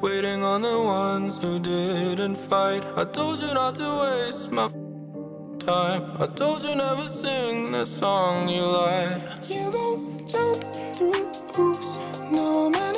Waiting on the ones who didn't fight. I told you not to waste my time. I told you never sing the song you lied. You go jump through hoops. Now I'm in